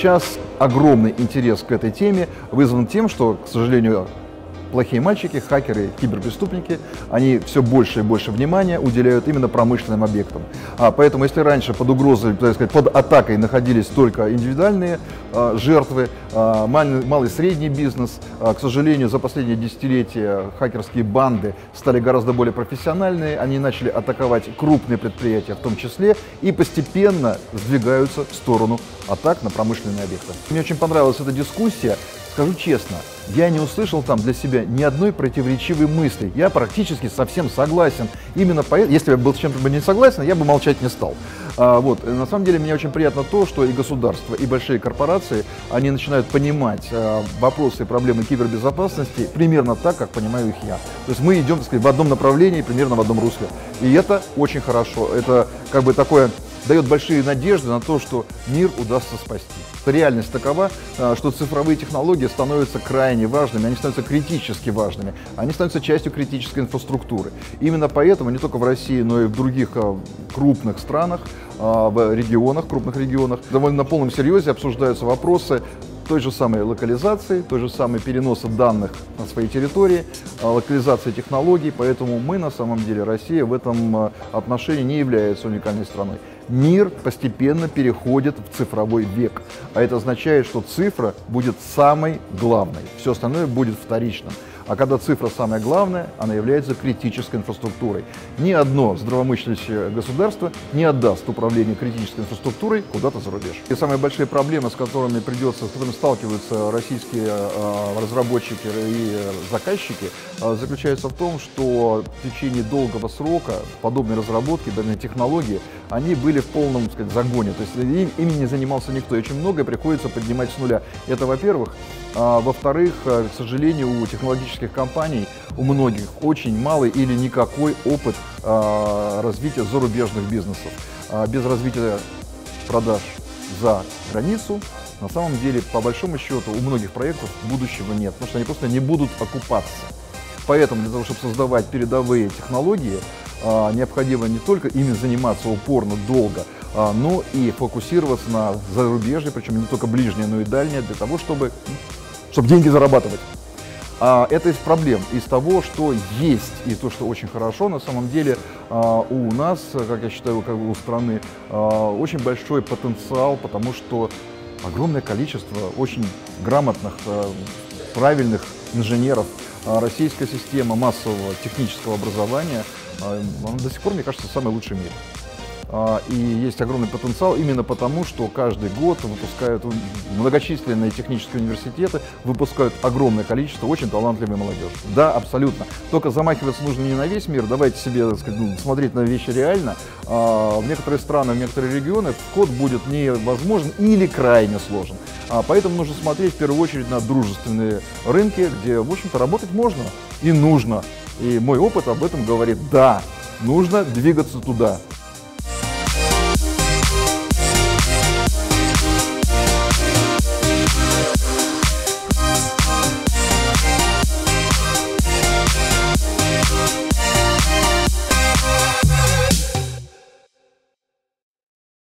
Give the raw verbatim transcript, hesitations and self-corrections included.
сейчас огромный интерес к этой теме вызван тем, что, к сожалению, плохие мальчики, хакеры, киберпреступники, они все больше и больше внимания уделяют именно промышленным объектам. А поэтому, если раньше под угрозой, так сказать, под атакой находились только индивидуальные а, жертвы, а, малый и средний бизнес, а, к сожалению, за последние десятилетия хакерские банды стали гораздо более профессиональные, они начали атаковать крупные предприятия в том числе и постепенно сдвигаются в сторону атак на промышленные объекты. Мне очень понравилась эта дискуссия. Скажу честно, я не услышал там для себя ни одной противоречивой мысли. Я практически совсем согласен. Именно поэтому, если я был с чем-то не согласен, я бы молчать не стал. А, вот. На самом деле, мне очень приятно то, что и государство, и большие корпорации, они начинают понимать а, вопросы и проблемы кибербезопасности примерно так, как понимаю их я. То есть мы идем, так сказать, в одном направлении, примерно в одном русле. И это очень хорошо. Это как бы такое... дает большие надежды на то, что мир удастся спасти. Реальность такова, что цифровые технологии становятся крайне важными, они становятся критически важными, они становятся частью критической инфраструктуры. Именно поэтому не только в России, но и в других крупных странах, в регионах, крупных регионах, довольно на полном серьезе обсуждаются вопросы той же самой локализации, той же самой переноса данных на свои территории, локализации технологий. Поэтому мы, на самом деле, Россия в этом отношении не является уникальной страной. Мир постепенно переходит в цифровой век, а это означает, что цифра будет самой главной, все остальное будет вторичным. А когда цифра самая главная, она является критической инфраструктурой. Ни одно здравомыслящее государство не отдаст управление критической инфраструктурой куда-то за рубеж. И самые большие проблемы, с которыми придется, с которыми сталкиваются российские э, разработчики и заказчики, э, заключаются в том, что в течение долгого срока подобные разработки, данные технологии, они были в полном, так сказать, загоне. То есть им, им не занимался никто, и очень многое приходится поднимать с нуля. Это, во-первых. А, во-вторых, к сожалению, у технологических компаний, у многих, очень малый или никакой опыт а, развития зарубежных бизнесов. А, без развития продаж за границу, на самом деле, по большому счету, у многих проектов будущего нет, потому что они просто не будут окупаться. Поэтому для того, чтобы создавать передовые технологии, а, необходимо не только ими заниматься упорно, долго, а, но и фокусироваться на зарубежье, причем не только ближнее, но и дальнее, для того, чтобы... чтобы деньги зарабатывать. А, это из проблем, из того, что есть, и то, что очень хорошо, на самом деле а, у нас, как я считаю, как у страны, а, очень большой потенциал, потому что огромное количество очень грамотных, а, правильных инженеров, а, российская система массового технического образования, а, она до сих пор, мне кажется, самая лучшая в мире. И есть огромный потенциал именно потому, что каждый год выпускают многочисленные технические университеты, выпускают огромное количество очень талантливой молодежи. Да, абсолютно. Только замахиваться нужно не на весь мир, давайте себе, так сказать, смотреть на вещи реально. В некоторые страны, в некоторые регионы вход будет невозможен или крайне сложен. Поэтому нужно смотреть в первую очередь на дружественные рынки, где, в общем-то, работать можно и нужно. И мой опыт об этом говорит, да, нужно двигаться туда.